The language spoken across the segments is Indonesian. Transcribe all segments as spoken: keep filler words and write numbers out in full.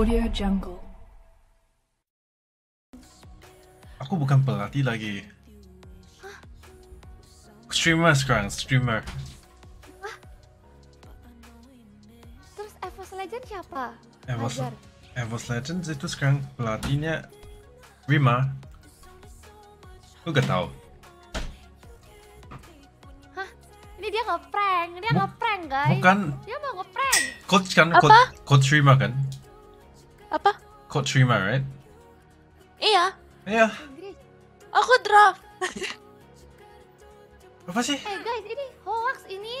Audio Jungle. Aku bukan pelatih lagi. Hah? Streamer sekarang, streamer. Hah? Terus Evos Legends siapa? Evos, Evos Legends itu sekarang pelatihnya Rima. Lu gak tau? Hah? Ini dia ngeprank, dia ngeprank guys. Bukan. Dia mau ngeprank. Coach kan? Apa? Coach, coach Rima kan? Apa? Coach Rima, right? Iya. Iya. Aku draft. Apa sih? Eh hey guys, ini hoax ini.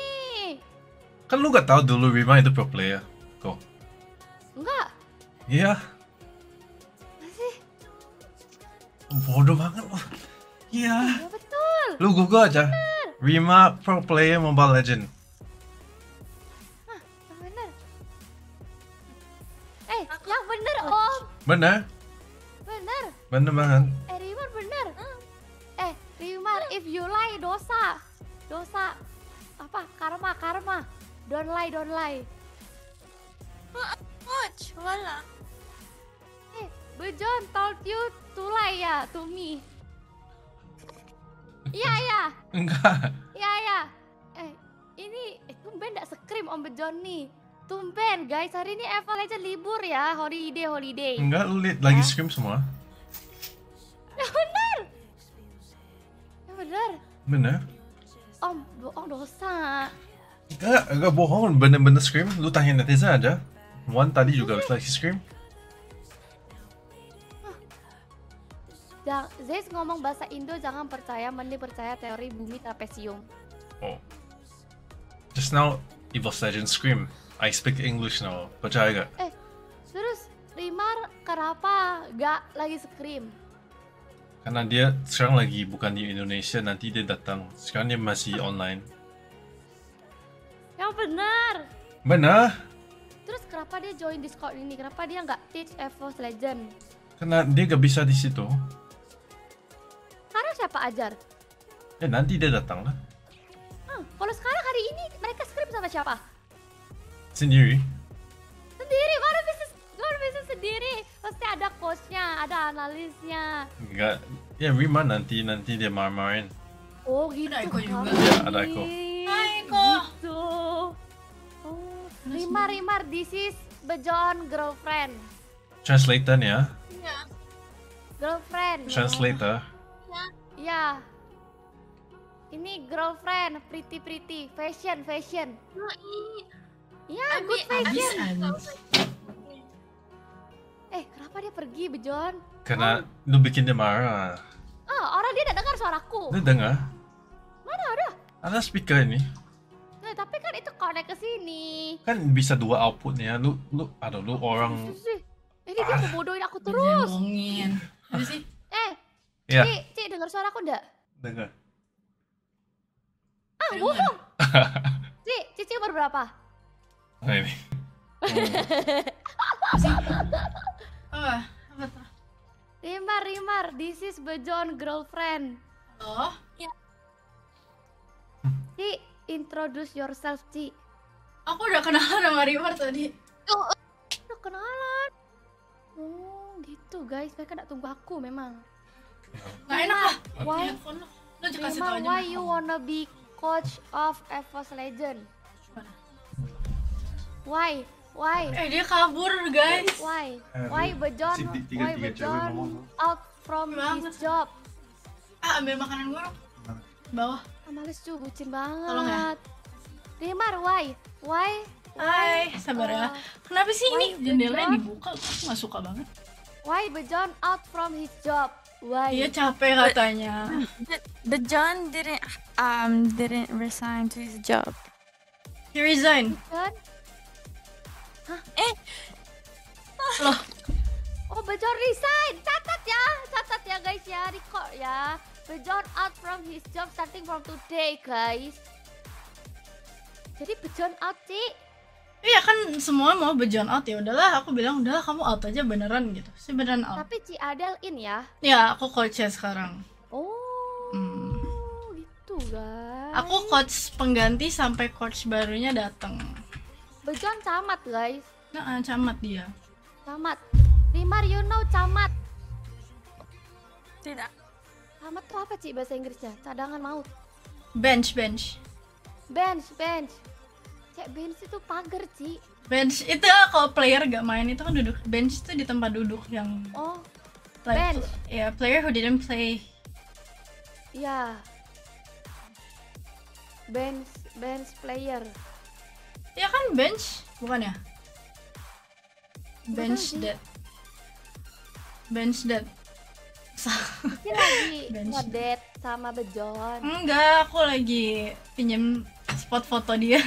Kan lu gak tau dulu Rima itu pro player. Kok? Enggak. Iya. Apa sih? Bodoh banget loh. Iya. Ya, betul. Lu google aja. Bener. Rima pro player Mobile Legends. Hah, bener. Eh, yang bener om. Bener. Bener. Bener banget. Eh, Rima bener. Eh, Rima, if you lie dosa. Dosa. Apa? Karma, karma. Don't lie, don't lie. Coach, wala. Eh, Bejon told you to lie ya, to me. Iya, iya. Enggak. Iya, iya. Eh, ini tumben gak sekrim Om Bejon nih. Tumben, guys. Hari ini Evos Legends libur ya, holiday, holiday. Enggak, lu liat lagi scrim semua. Ya bener. Ya bener. Bener. Om, bohong dosa. Enggak, enggak bohong. Bener-bener scrim. Lu tanya netizen aja. One tadi juga lagi scream. Jangan, Zeus ngomong bahasa Indo, jangan percaya, mending percaya teori bumi trapesium. Oh. Just now, Evos Legends scream. I speak English now. Percaya gak? Eh, terus Rimar kenapa gak lagi scream? Karena dia sekarang lagi bukan di Indonesia, nanti dia datang. Sekarang dia masih online. Yang benar. Benar. Terus kenapa dia join Discord ini? Kenapa dia nggak teach Evos Legends? Karena dia nggak bisa di situ. Karena siapa ajar? Ya nanti dia datang lah. Hmm, kalau sekarang hari ini mereka scrim sama siapa? Sendiri. Sendiri? Baru bisa, baru bisa sendiri. Pasti ada coachnya, ada analisnya. Enggak, ya Rima nanti nanti dia marah-marahin. Oh gitu. Ada Eko juga. Ya, ada Eko. Hai Eko. Gitu. Rimar, Rimar, this is Bejon girlfriend. Translator ya? Iya. Girlfriend. Translator. Iya. Ya. Ini girlfriend, pretty pretty, fashion fashion. Iya, good fashion. Eh, kenapa dia pergi Bejon? Karena oh. Lu bikin dia marah. Oh, orang dia tidak dengar suaraku. Dia dengar? Mana ada? Ada speaker ini. Nah, tapi kan itu connect ke sini. Kan bisa dua outputnya. Lu lu aduh lu orang. Ini dia mau bodohin aku terus. Ngomongin. Apa sih? Eh. Ya. Cik, Cik dengar suara aku enggak? Dengar. Ah, bohong. Cik, Cici umur berapa? Nah, ini. Ah, apa tuh? Rimar, Rimar, this is Bejon girlfriend. Halo? Ya. Cik, introduce yourself, Ci. Aku udah kenalan sama Rimar tadi. Oh, udah kenalan. Oh, gitu guys. Mereka gak tunggu aku memang. Gak enak lah. Why? Rimar, why you wanna be coach of Evos Legends? Why? Why? Eh, dia kabur, guys. Why? Why Bejon? Why Bejon out from his job? Ah, ambil makanan gua. Bawah. Males cu, bucin banget. Tolong ya. Rimar, why? Why? Hai, sabar ya. Kenapa sih ini jendelanya dibuka? Aku gak suka banget. Why Bejon out from his job? Why? Dia capek katanya. Bejon didn't um didn't resign to his job. He resigned. Bejon? Hah? Eh? Loh. Oh, Bejon resign. Catat ya, catat ya guys ya, record ya. Bejon out from his job starting from today, guys. Jadi Bejon out, Cik. Iya kan semua mau Bejon out ya. Udahlah, aku bilang udahlah kamu out aja beneran gitu. Saya beneran out. Tapi Ci Adel in ya. Ya, aku coachnya sekarang. Oh. Hmm. Gitu, guys. Aku coach pengganti sampai coach barunya datang. Bejon camat, guys. Nah, camat dia. Camat. Rimar, you know camat? Tidak. Camat tuh apa sih bahasa Inggrisnya? Cadangan maut. Bench, bench. Bench, bench. Cek bench itu pagar sih. Bench itu kalau player gak main itu kan duduk. Bench itu di tempat duduk yang. Oh. Like, bench. Ya, yeah, player who didn't play. Ya. Yeah. Bench, bench player. Ya kan bench, bukan ya? Bench dead. Bench dead. Ini lagi ngedet sama Bejon. Enggak, aku lagi pinjam spot foto dia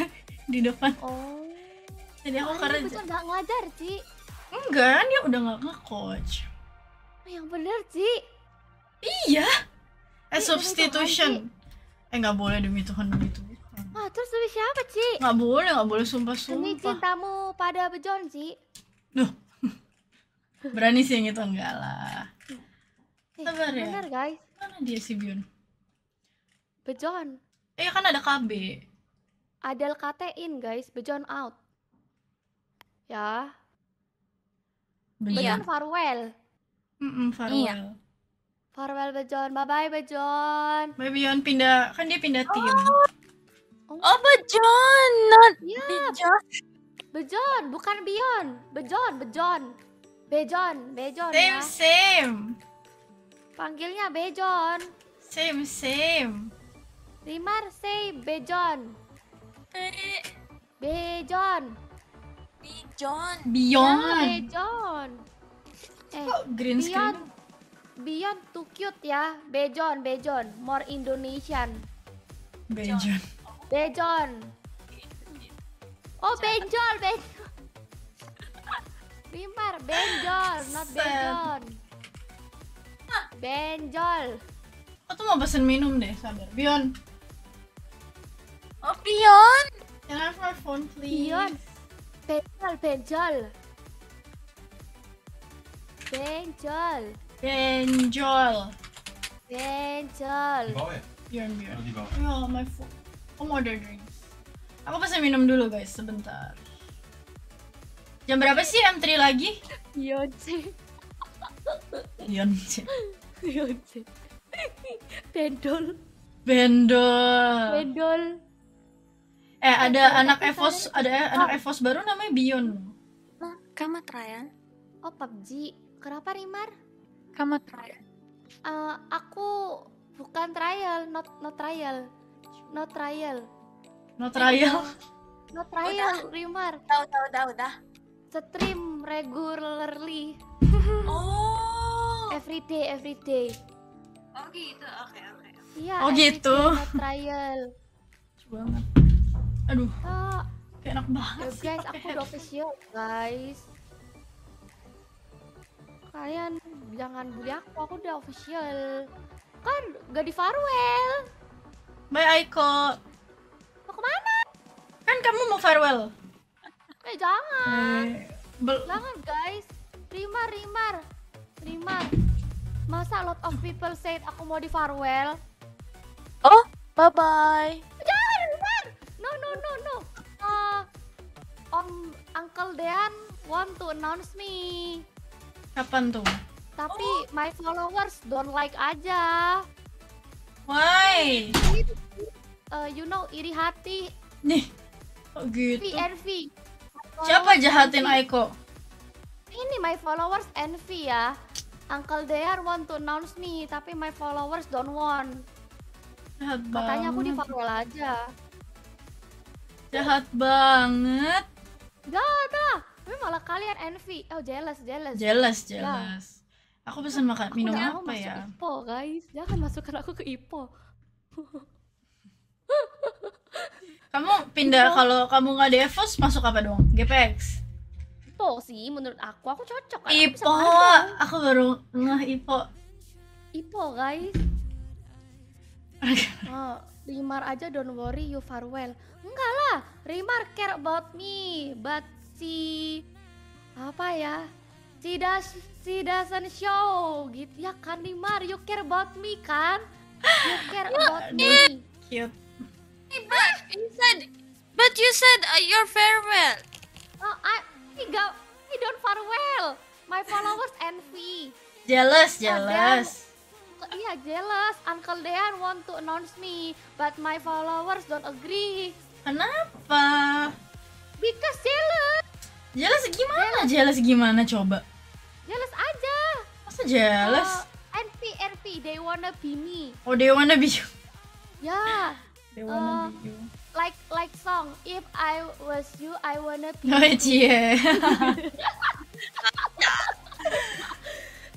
di depan. Oh. Jadi aku karena Bejon nggak ngajar, Ci. Enggak, dia udah nggak nge-coach. Yang bener, Ci. Iya. Eh, substitution. Eh, nggak boleh demi Tuhan begitu. Wah, terus demi siapa, Ci? Nggak boleh, nggak boleh, sumpah-sumpah. Demi cintamu pada Bejon, Ci. Duh, berani sih yang itu, enggak lah. Sabar ya. Bener guys. Mana dia si Bion? Bejon. Eh kan ada K B. Ada L K T-in guys, Bejon out. Ya. Bejon farewell. Mm-mm, farewell. Iya. Farewell Bejon, bye bye Bejon. Bye Bion pindah, kan dia pindah tim. Oh, oh Bejon, not yeah. Bejon. Bejon, bukan Bion. Bejon, Bejon. Bejon, Bejon same, ya. Same. Panggilnya Bejon. Same, same. Rimar, say Bejon. Eh. Bejon. Bejon. Bion. Ya, Bejon. Eh, oh, green screen. Bion too cute ya. Bejon, Bejon. More Indonesian. Bejon. Bejon. Oh, benjol, benjol. Rimar, benjol, not bejon. Benjol. Aku tuh mau pesen minum deh, sabar. Bion. Oh, Bion. Can I have my phone, please? Bion. Benjol, benjol. Benjol. Benjol. Benjol. Di bawah ya? Bion, Bion. Oh, di bawah. Oh, my phone. Aku mau order drink. Aku pesen minum dulu guys, sebentar. Jam berapa sih M tiga lagi? Yonce Yonce Yonce Bendol Bendol Bendol Eh ada Bendol. anak Evos, ada oh. anak Evos baru namanya Bion. Kamat Ryan. Oh P U B G, kenapa Rimar? Kamat Ryan. Uh, aku bukan trial, not not trial Not trial No trial. No trial, Rimar. Tahu tahu tahu dah. Stream regularly. Oh. Every day, every day. Oh gitu, oke okay, oke. Okay. Iya. Oh gitu. No trial. Banget. Aduh. Oh. Kayak enak banget. Yo, guys, aku udah official, guys. Kalian jangan bully aku, aku udah official. Kan gak di farewell. Bye Aiko. Kemana? Kan kamu mau farewell? Eh jangan, eh, jangan guys. Rimar, Rimar, Rimar. Masa lot of people said aku mau di farewell? Oh, bye bye. Jangan, Rimar. No no no no. Uh, Om Uncle Dean want to announce me. Kapan tuh? Tapi oh. my followers don't like aja. Why? Uh, you know, iri hati nih, kok gitu? Envy. Siapa jahatin Aiko? Ini my followers envy ya. Uncle Dear want to announce me, tapi my followers don't want. Jahat banget. Katanya aku di farewell aja. Jahat banget. Gak ada, tapi malah kalian envy. Oh jealous, jealous. Jealous, jealous. Nah. Aku pesan makan minum apa ya? Ipoh guys, jangan masukkan aku ke Ipoh. Kamu pindah, kalau kamu nggak di Evos masuk apa dong? G P X? Ipoh sih menurut aku, aku cocok. Ipoh, aku baru ngeh Ipoh. Ipoh guys. Oh, Rimar aja don't worry you farewell. Enggak lah, Rimar care about me, but si apa ya? She does, she doesn't show gitu ya kan Rimar, you care about me kan? You care about me. Cute. But you said, but you said uh, your farewell. Oh, I, I, go, I don't farewell. My followers envy. Jealous, jealous. Iya, jealous. Uncle Dean want to announce me, but my followers don't agree. Kenapa? Because jealous. Jealous gimana? Jealous, jealous gimana coba? Jealous aja. Masa jealous? Uh, envy, envy. They wanna be me. Oh, they wanna be you. Yeah. They wanna uh, be you. Like, like song. If I was you, I wanna be. Oh cie.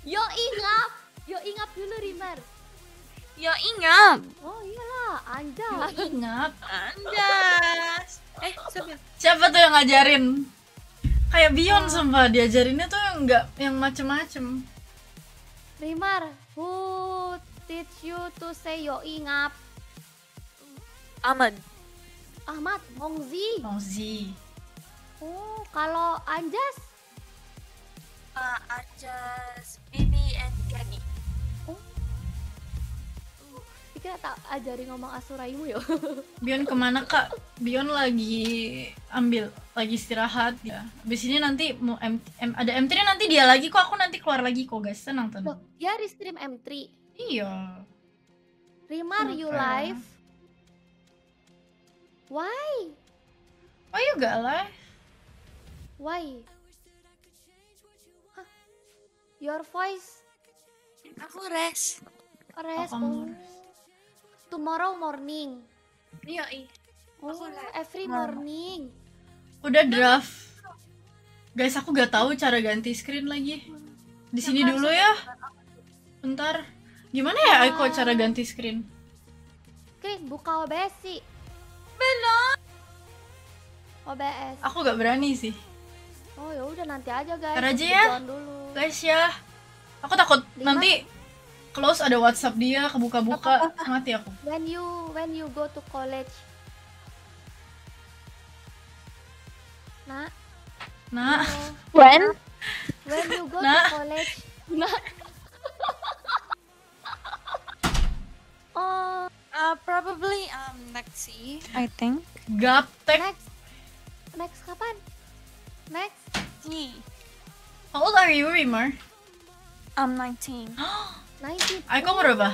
Yo ingat, yo ingat dulu Rimer. Yo ingat. Oh iyalah, anda. Yo ingat, anda. Eh siapa? Siapa tuh yang ngajarin? Kayak Bion oh. Sumpah diajarinnya tuh yang nggak, yang macem-macem. Rimer, who teach you to say yo ingat? Aman. Ahmad, Mongzi. Mongzi. Oh, kalau Anjas? Uh, Anjas, Bibi and Gani. Oh. Kita tak ajari ngomong asuraimu yo. Bion kemana kak? Bion lagi ambil, lagi istirahat ya. Abis ini nanti mau M, M ada M tiga nanti dia lagi kok. Aku nanti keluar lagi kok guys, tenang tenang. Ya di stream M tiga. Iya. Rimar you live? Why? Why you gak lah? Why? Huh? Your voice? Aku rest. Rest. Oh. Tomorrow morning. Iya. Oh, every morning. Udah draft. Guys, aku gak tahu cara ganti screen lagi. Di sini dulu ya. Bentar. Gimana ya Aiko cara ganti screen? Oke, buka O B S sih. Belum. O B S. Aku gak berani sih. Oh ya udah nanti aja guys. Ntar aja ya. Guys ya. Aku takut lima. Nanti close ada WhatsApp dia kebuka-buka mati aku. When you when you go to college. Nah. Nah. When? When you go nah. to college. Nah. Oh. Uh, probably um next year, I think. Gaptek. Next, next kapan? Next. Ye. How old are you, Rimar? I'm nineteen. nineteen. Aiko berapa?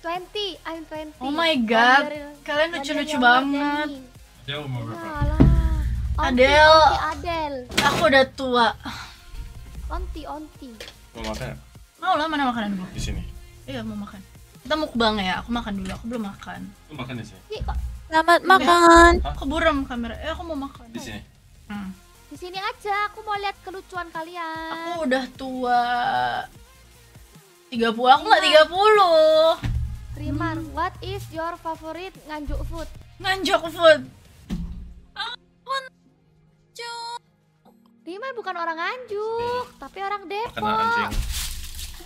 twenty. I'm twenty. Oh my god. Under, kalian lucu-lucu banget. Adele mau berapa? Adele. Adele. Aku udah tua. Onti, onti. Mau makan? Mau lah, mana makanan gua? Di sini. Iya, mau makan. Kita mukbang ya, aku makan dulu, aku belum makan. Aku makan ya sih. Selamat makan. Aku buram kamera, eh aku mau makan. Di sini. Hmm. Di sini aja, aku mau lihat kelucuan kalian. Aku udah tua. tiga puluh, aku nggak tiga puluh. Rimar, hmm. What is your favorite nganjuk food? Nganjuk food. Nganjuk. Rimar bukan orang nganjuk, tapi orang Depok.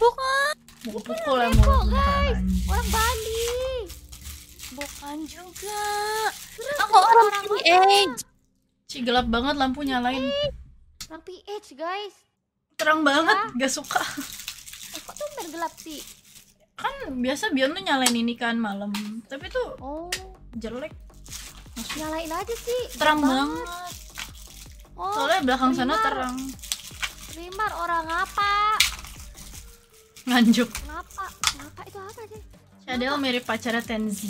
Bukan. Pukul-pukul ya mulut guys, orang Bali. Bukan juga. Aku orang P H. Ci gelap banget lampu nyalain. Orang P H guys. Terang banget, gak suka. Kok tuh bergelap sih? Kan biasa Bion tuh nyalain ini kan malam. Tapi tuh oh jelek. Nyalain aja sih. Terang banget. Soalnya belakang sana terang. Rimar orang apa? Nganjuk. Ngapa? Ngapa itu apa sih? Shadel mirip pacarnya Tenzi.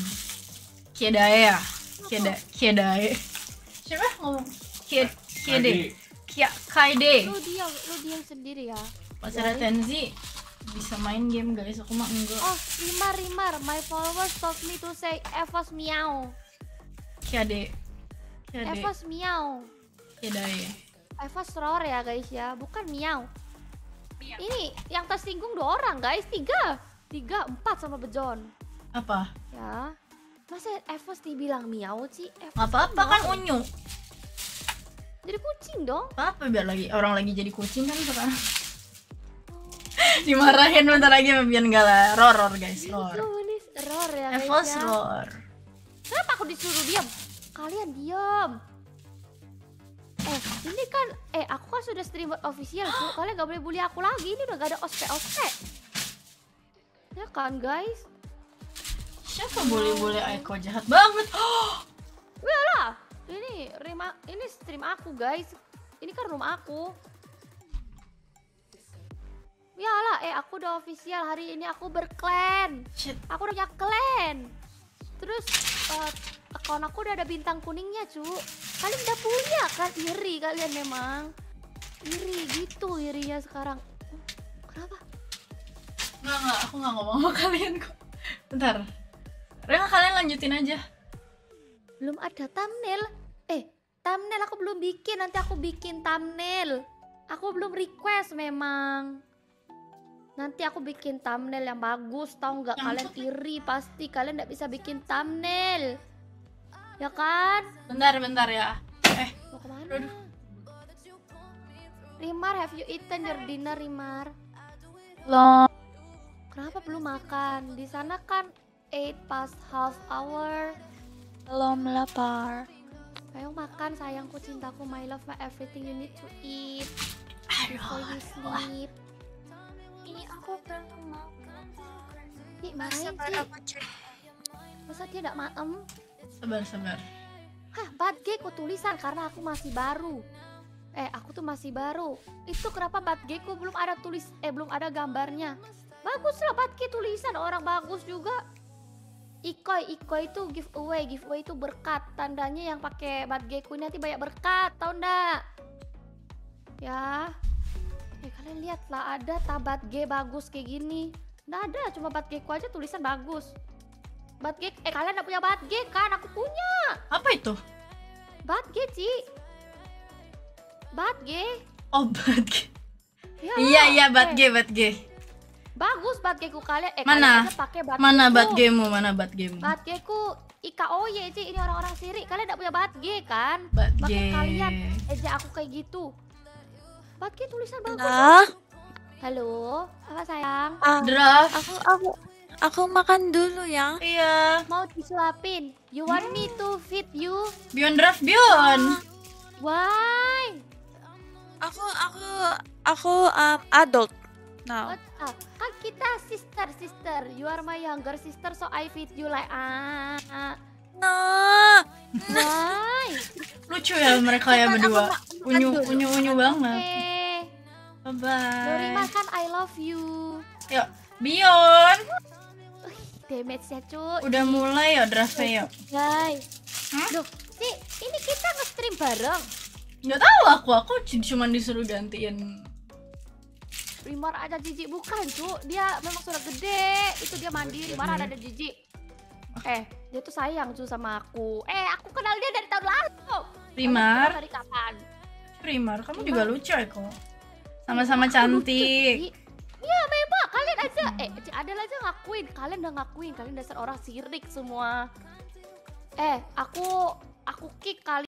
Kiedae ya? Kieda, Kiedae. Siapa ngomong? Kied, Kiede. Kia, Kaide. Lu diam, lu diam sendiri ya. Pacarnya Tenzi bisa main game guys, aku mah enggak. Oh, Rimar, Rimar, my followers told me to say Evos Miau. Kiede. Kiede. Evos Miau. Kiedae. Evos roar ya guys ya, bukan Miau. Ini yang tersinggung dua orang guys, tiga, tiga, empat sama Bejon. Apa? Ya, masa Evos dibilang miau sih? Apa-apa kan unyu. Jadi kucing dong. Apa biar lagi orang lagi jadi kucing kan sekarang? Oh. Dimarahin bentar lagi biar nggak lah, roar roar guys, roar. Roar ya. Evos ya. Roar. Kenapa aku disuruh diam? Kalian diam. Eh, ini kan, eh aku kan sudah streamer official, tuh. Kalian gak boleh bully aku lagi, ini udah gak ada ospek-ospek. Ya kan guys? Siapa bully-bully Aiko, jahat banget. Wih lah, ini, ini stream aku guys. Ini kan room aku. Ya lah, eh aku udah official hari ini, aku berklan. Shit. Aku udah punya klan. Terus uh, akun aku udah ada bintang kuningnya, cu. Kalian udah punya kan, iri kalian memang. Iri gitu, irinya sekarang. Kenapa? Enggak, enggak, aku nggak ngomong sama kalian kok. Bentar. Rela, kalian lanjutin aja. Belum ada thumbnail. Eh, thumbnail aku belum bikin, nanti aku bikin thumbnail. Aku belum request memang. Nanti aku bikin thumbnail yang bagus, tau nggak? Kalian iri pasti, kalian nggak bisa bikin thumbnail, ya kan? Bentar-bentar ya. Eh, mau kemana? Aduh. Rimar, have you eaten your dinner, Rimar? Loh, kenapa belum makan? Di sana kan eight past half hour. Belum lapar. Ayo makan sayangku, cintaku, my love, my everything, you need to eat. Before you sleep. Ini aku belum makan. Ih, main sih. Masa dia gak maem? Sabar-sabar. Hah, badge ku tulisan karena aku masih baru. Eh, aku tuh masih baru. Itu kenapa badge ku belum ada tulis, eh belum ada gambarnya. Bagus lah badge tulisan orang bagus juga. Ikoi, Ikoi itu giveaway, giveaway itu berkat. Tandanya yang pakai badge ku nanti banyak berkat, tau ndak? Ya. Ya kalian lihatlah, ada tabat G bagus kayak gini. Nggak ada, cuma bat G ku aja tulisan bagus. Bat G, eh kalian nggak punya bat G kan? Aku punya. Apa itu? Bat G, Ci. Bat G. Oh, bat G. Ya, iya, iya, bat G, bat G. Bagus bat G ku kalian. Eh, mana? Kalian pakai bat mana G bat G-mu? Mana bat G-mu? Bat G ku I K O Y, Ci. Ini orang-orang sirik. Kalian nggak punya bat G kan? Bat G. Makanya kalian ejak aku kayak gitu. Badge tulisan bagus. Nah. Halo, apa sayang? Ah, Draft. Aku aku aku makan dulu ya. Iya. Mau disuapin. You want hmm. me to feed you? Bion Draft, Bion. Why? Aku aku aku um, adult. Now. Ah, kan kita sister sister. You are my younger sister, so I feed you like ah. ah. No. Why? Lucu ya mereka ya berdua. Unyu unyu unyu banget. Bye bye. Dori makan I love you. Yuk, Bion. Uh, damage-nya cuy. Udah mulai ya draftnya yuk. Guys. Hmm? Duh, ini, ini kita nge-stream bareng. Enggak tahu aku, aku cuma disuruh gantiin. Rimar ada jijik bukan, cuy. Dia memang sudah gede. Itu dia mandiri, Rimar ada ada jijik. Eh, dia tuh sayang cu sama aku. Eh, aku kenal dia dari tahun lalu. Rimar. Dari kapan? Rimar, kamu Rimar juga lucu Eko. Sama-sama cantik. Iya, memang kalian aja. Hmm. Eh, ada aja ngakuin. Kalian udah ngakuin. Kalian dasar orang sirik semua. Eh, aku aku kick kalian.